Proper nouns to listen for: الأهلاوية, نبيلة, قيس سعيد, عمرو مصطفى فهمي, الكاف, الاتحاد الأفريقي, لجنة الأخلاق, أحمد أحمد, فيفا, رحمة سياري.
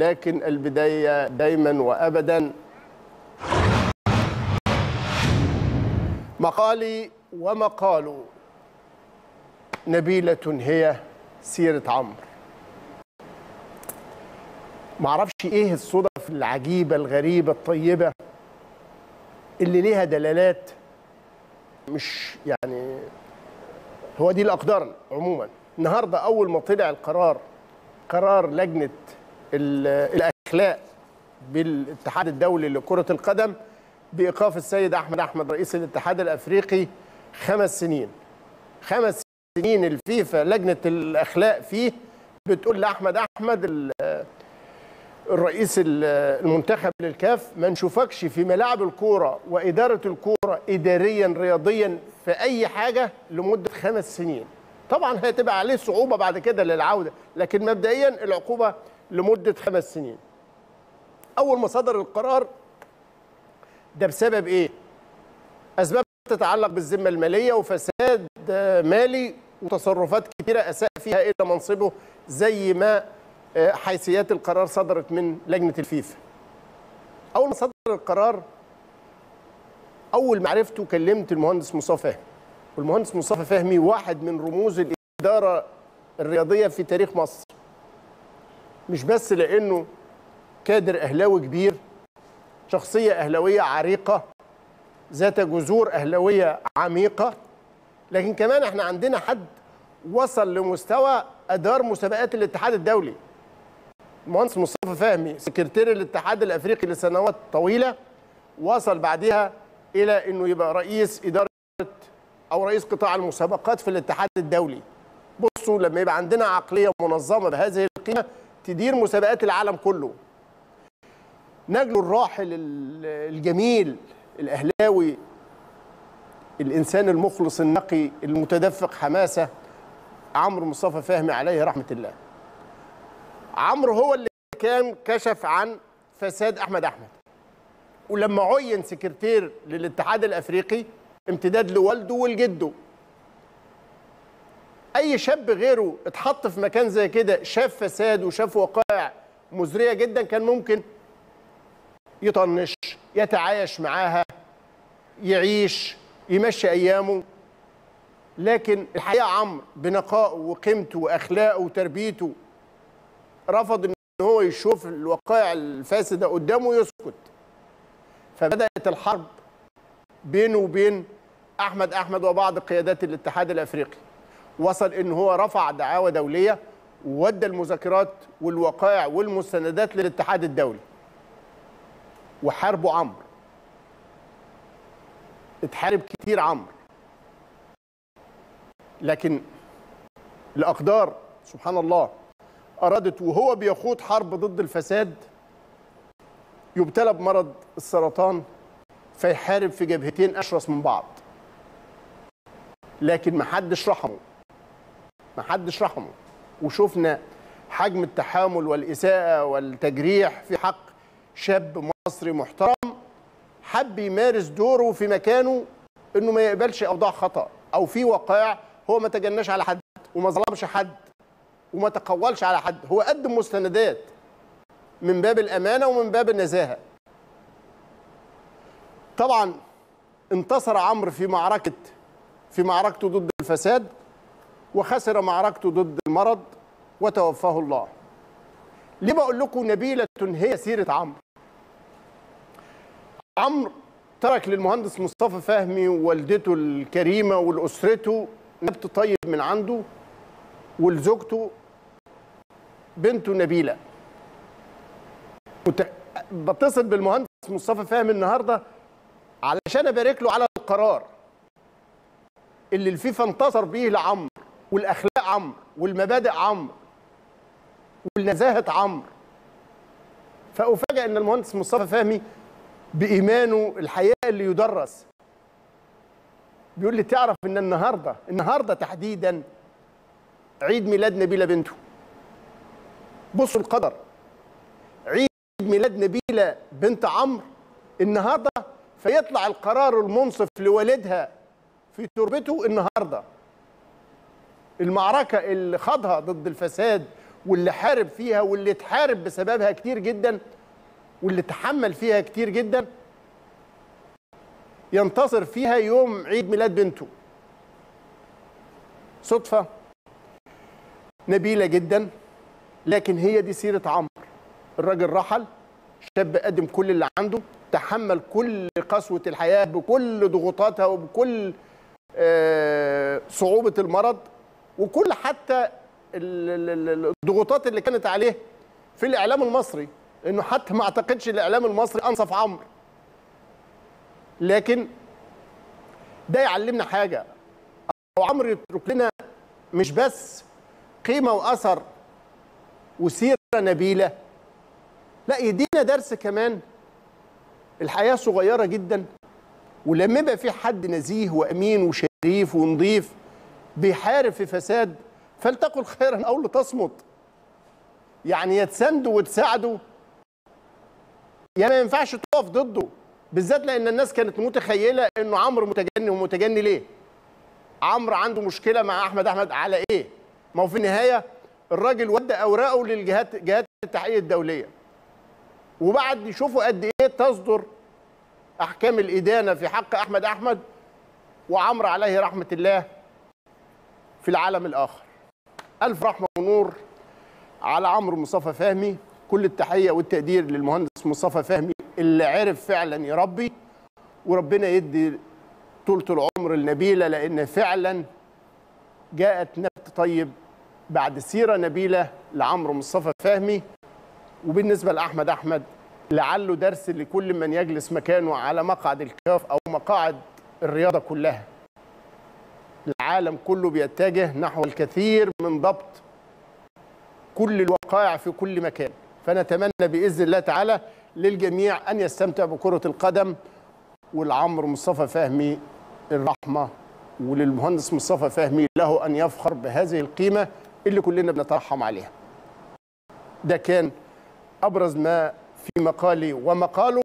لكن البداية دايما وأبدا. مقالي ومقال نبيلة هي سيرة عمرو. معرفش ايه الصدف العجيبة الغريبة الطيبة اللي ليها دلالات، مش يعني هو دي الأقدار عموما. النهاردة أول ما طلع القرار، قرار لجنة الأخلاق بالاتحاد الدولي لكرة القدم بإيقاف السيد أحمد أحمد رئيس الاتحاد الأفريقي 5 سنين. 5 سنين الفيفا لجنة الأخلاق فيه بتقول لأحمد أحمد الرئيس المنتخب للكاف: ما نشوفكش في ملاعب الكورة وإدارة الكورة إداريا رياضيا في أي حاجة لمدة 5 سنين. طبعا هتبقى عليه صعوبة بعد كده للعودة، لكن مبدئيا العقوبة لمدة 5 سنين. أول ما صدر القرار ده بسبب إيه؟ أسباب تتعلق بالذمة المالية وفساد مالي وتصرفات كتيرة أساء فيها إلى منصبه، زي ما حيثيات القرار صدرت من لجنة الفيفا. أول ما صدر القرار، أول ما عرفته كلمت المهندس مصطفى فهمي، والمهندس مصطفى فهمي واحد من رموز الإدارة الرياضية في تاريخ مصر، مش بس لأنه كادر أهلاوي كبير، شخصية أهلاوية عريقة ذات جذور أهلاوية عميقة، لكن كمان احنا عندنا حد وصل لمستوى أدار مسابقات الاتحاد الدولي. المهندس مصطفى فهمي سكرتير الاتحاد الأفريقي لسنوات طويلة، وصل بعدها إلى أنه يبقى رئيس إدارة أو رئيس قطاع المسابقات في الاتحاد الدولي. بصوا لما يبقى عندنا عقلية منظمة بهذه القيمة تدير مسابقات العالم كله. نجله الراحل الجميل الأهلاوي، الإنسان المخلص النقي المتدفق حماسة، عمرو مصطفى فهمي عليه رحمة الله. عمرو هو اللي كان كشف عن فساد أحمد أحمد، ولما عين سكرتير للاتحاد الأفريقي امتداد لوالده والجده. أي شاب غيره اتحط في مكان زي كده شاف فساد وشاف وقائع مزرية جدا كان ممكن يطنش، يتعايش معاها، يعيش، يمشي أيامه. لكن الحقيقة عمرو بنقائه وقيمته وأخلاقه وتربيته رفض إن هو يشوف الوقائع الفاسدة قدامه يسكت. فبدأت الحرب بينه وبين أحمد أحمد وبعض قيادات الاتحاد الأفريقي. وصل إن هو رفع دعاوى دولية وودى المذكرات والوقائع والمستندات للاتحاد الدولي. وحاربوا عمرو. اتحارب كتير عمرو. لكن الأقدار سبحان الله أرادت وهو بيخوض حرب ضد الفساد يبتلى بمرض السرطان فيحارب في جبهتين أشرس من بعض. لكن محدش رحمه، وشفنا حجم التحامل والإساءة والتجريح في حق شاب مصري محترم حب يمارس دوره في مكانه، إنه ما يقبلش أوضاع خطأ أو في وقائع. هو ما تجناش على حد وما ظلمش حد وما تقولش على حد، هو قدم مستندات من باب الأمانة ومن باب النزاهة. طبعا انتصر عمرو في معركته ضد الفساد، وخسر معركته ضد المرض وتوفاه الله. ليه بقول لكم نبيلة هي سيرة عمرو؟ عمرو ترك للمهندس مصطفى فهمي ووالدته الكريمة والأسرته نبت طيب من عنده، ولزوجته بنته نبيلة. بتصل بالمهندس مصطفى فهمي النهارده علشان ابارك له على القرار اللي الفيفا انتصر بيه لعمرو، والاخلاق عمرو، والمبادئ عمرو، والنزاهه عمرو. فافاجئ ان المهندس مصطفى فهمي بايمانه الحقيقه اللي يدرس. بيقول لي: تعرف ان النهارده تحديدا عيد ميلاد نبيلة بنته. بصوا القدر، عيد ميلاد نبيلة بنت عمرو النهارده، فيطلع القرار المنصف لوالدها في تربته النهارده. المعركه اللي خاضها ضد الفساد واللي حارب فيها واللي اتحارب بسببها كتير جدا واللي اتحمل فيها كتير جدا ينتصر فيها يوم عيد ميلاد بنته. صدفة نبيلة جدا، لكن هي دي سيرة عمرو. الراجل رحل، شاب قدم كل اللي عنده، تحمل كل قسوة الحياة بكل ضغوطاتها وبكل صعوبة المرض وكل حتى الضغوطات اللي كانت عليه في الإعلام المصري، إنه حتى ما أعتقدش الإعلام المصري أنصف عمرو. لكن ده يعلمنا حاجة، أو عمرو يترك لنا مش بس قيمة وأثر وسيرة نبيلة، لا يدينا درس كمان. الحياة صغيرة جدا، ولما يبقى في حد نزيه وأمين وشريف ونظيف بيحارب في فساد فلتقل خيرا أو لتصمت، يعني يتساندوا وتساعدوا، يا ما ينفعش تقف ضده، بالذات لأن الناس كانت متخيلة إنه عمرو متجني. ومتجني ليه؟ عمرو عنده مشكلة مع أحمد أحمد على إيه؟ ما هو في النهاية الراجل ودى أوراقه للجهات، جهات التحقيق الدولية، وبعد يشوفوا قد إيه تصدر أحكام الإدانة في حق أحمد أحمد وعمرو عليه رحمة الله في العالم الآخر. ألف رحمة ونور على عمرو مصطفى فهمي. كل التحية والتقدير للمهندس مصطفى فهمي اللي عرف فعلا يربي، وربنا يدي طولة العمر لنبيلة، لأن فعلا جاءت نبت طيب بعد سيرة نبيلة لعمرو مصطفى فهمي. وبالنسبة لأحمد أحمد، لعله درس لكل من يجلس مكانه على مقعد الكاف أو مقاعد الرياضة كلها. العالم كله بيتجه نحو الكثير من ضبط كل الوقائع في كل مكان، فنتمنى بإذن الله تعالى للجميع أن يستمتع بكرة القدم. والعمر مصطفى فهمي الرحمة، وللمهندس مصطفى فهمي له أن يفخر بهذه القيمة اللي كلنا بنترحم عليها. ده كان أبرز ما في مقالي ومقاله.